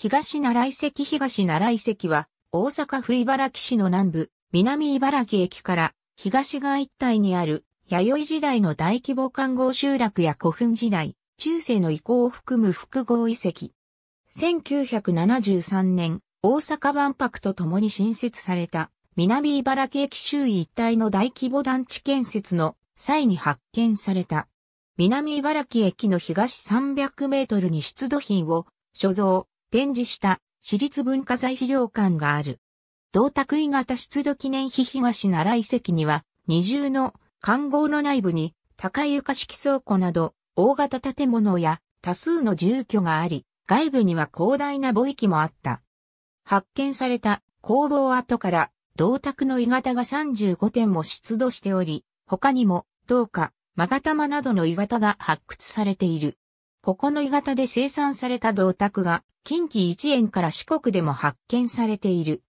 東奈良遺跡。東奈良遺跡は、大阪府茨木市の南部、南茨木駅から東側一帯にある、弥生時代の大規模環濠集落や古墳時代、中世の遺構を含む複合遺跡。1973年、大阪万博とともに新設された、南茨木駅周囲一帯の大規模団地建設の際に発見された。南茨木駅の東300メートルに出土品を所蔵、展示した市立文化財資料館がある。銅鐸鋳型出土記念碑。東奈良遺跡には二重の環濠の内部に高床式倉庫など大型建物や多数の住居があり、外部には広大な墓域もあった。発見された工房跡から銅鐸の鋳型が35点も出土しており、他にも銅貨、勾玉などの鋳型が発掘されている。ここの鋳型で生産された銅鐸が近畿一円から四国でも発見されている。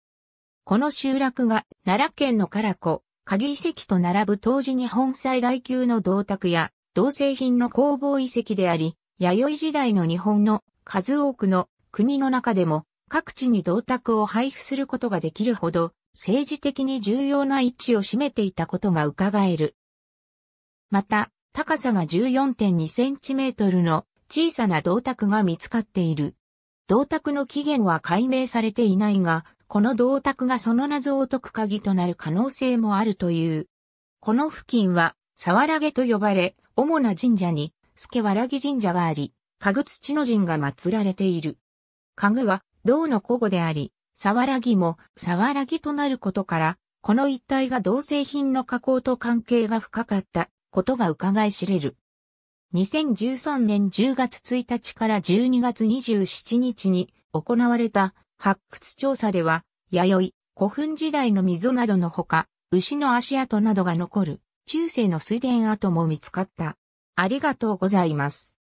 この集落が奈良県の唐子、鍵遺跡と並ぶ当時日本最大級の銅鐸や銅製品の工房遺跡であり、弥生時代の日本の数多くの国の中でも各地に銅鐸を配布することができるほど政治的に重要な位置を占めていたことが伺える。また、高さが 14.2 センチメートルの小さな銅鐸が見つかっている。銅鐸の起源は解明されていないが、この銅鐸がその謎を解く鍵となる可能性もあるという。この付近は、沢良毛と呼ばれ、主な神社に、助わ木神社があり、家具土の神が祀られている。家具は、銅の古語であり、沢良木も、沢良木となることから、この一帯が銅製品の加工と関係が深かったことが伺い知れる。2013年10月1日から12月27日に行われた発掘調査では、弥生、古墳時代の溝などのほか、牛の足跡などが残る、中世の水田跡も見つかった。ありがとうございます。